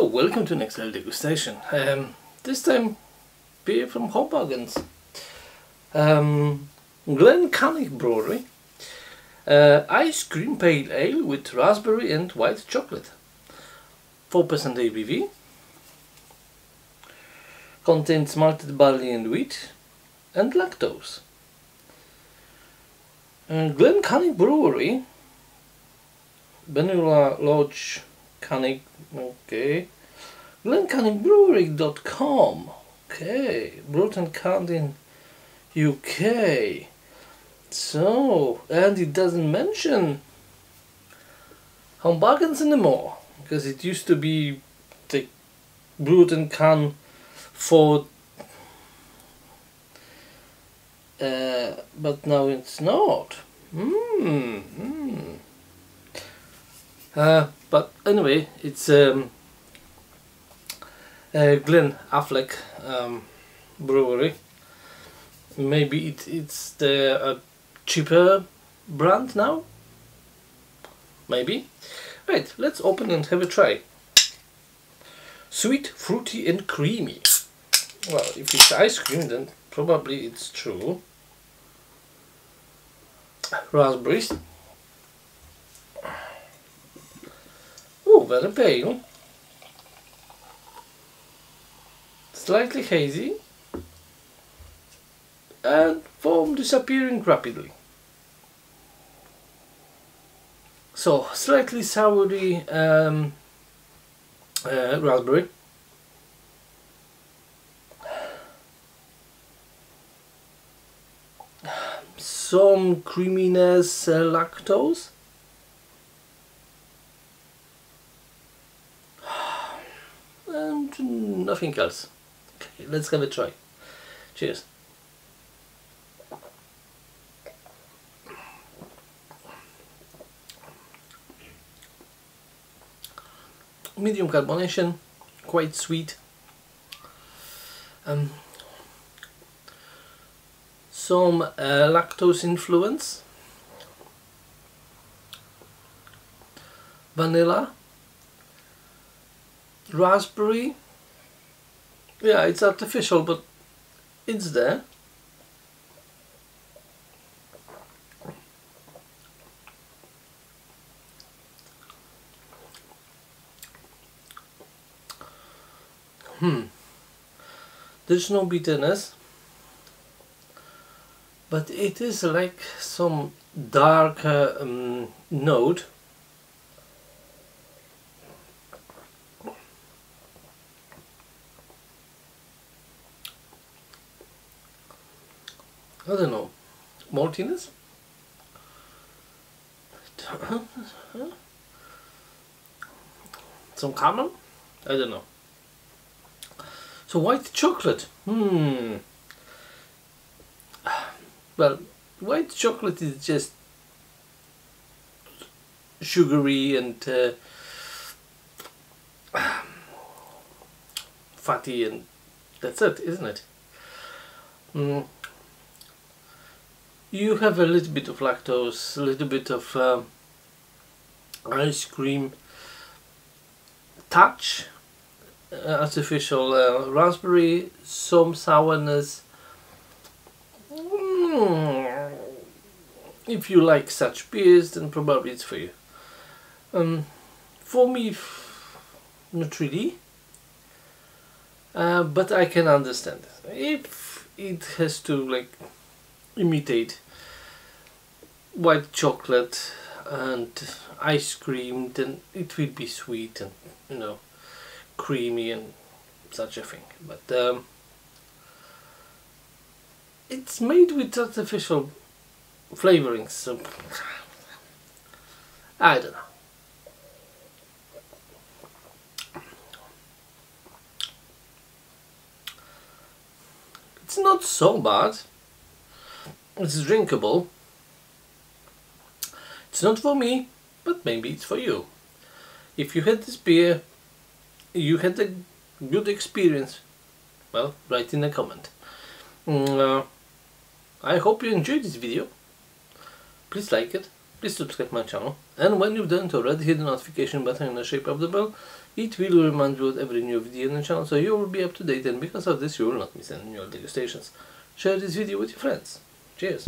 Hello, welcome to next Ale Degustation. This time beer from Home Bargains. Glen Cannich Brewery. Ice Cream Pale Ale with raspberry and white chocolate. 4% ABV. Contains malted barley and wheat and lactose. Glen Cannich Brewery. Benula Lodge, Cannich, okay. GlenCannichBrewery.com, okay. Brewed and canned in UK. So, and it doesn't mention Home Bargains anymore, because it used to be the brewed and canned for, but now it's not. But anyway, it's Glen Affric Brewery. Maybe it's the cheaper brand now? Maybe. Right, let's open and have a try. Sweet, fruity and creamy. Well, if it's ice cream, then probably it's true. Raspberries. Oh, very pale. Slightly hazy. And foam disappearing rapidly. So, slightly soury raspberry. Some creaminess, lactose. And nothing else. Okay, let's have a try. Cheers. Medium carbonation, quite sweet. Some lactose influence. Vanilla. Raspberry. Yeah, it's artificial, but it's there. There's no bitterness, but it is like some dark note. I don't know, maltiness? Some caramel? I don't know. So white chocolate, well, white chocolate is just sugary and fatty, and that's it, isn't it? You have a little bit of lactose, a little bit of ice cream touch. Artificial raspberry, some sourness. If you like such beers, then probably it's for you. For me, not really, but I can understand if it has to like imitate white chocolate and ice cream, then it will be sweet and, you know, creamy and such a thing, but it's made with artificial flavorings, so I don't know. It's not so bad. It's drinkable. It's not for me, but maybe it's for you. If you had this beer, you had a good experience, well, write in a comment. I hope you enjoyed this video. Please like it, please subscribe my channel, and when you've done it already, hit the notification button in the shape of the bell. It will remind you of every new video on the channel, so you will be up to date, and because of this you will not miss any new degustations. Share this video with your friends. Cheers!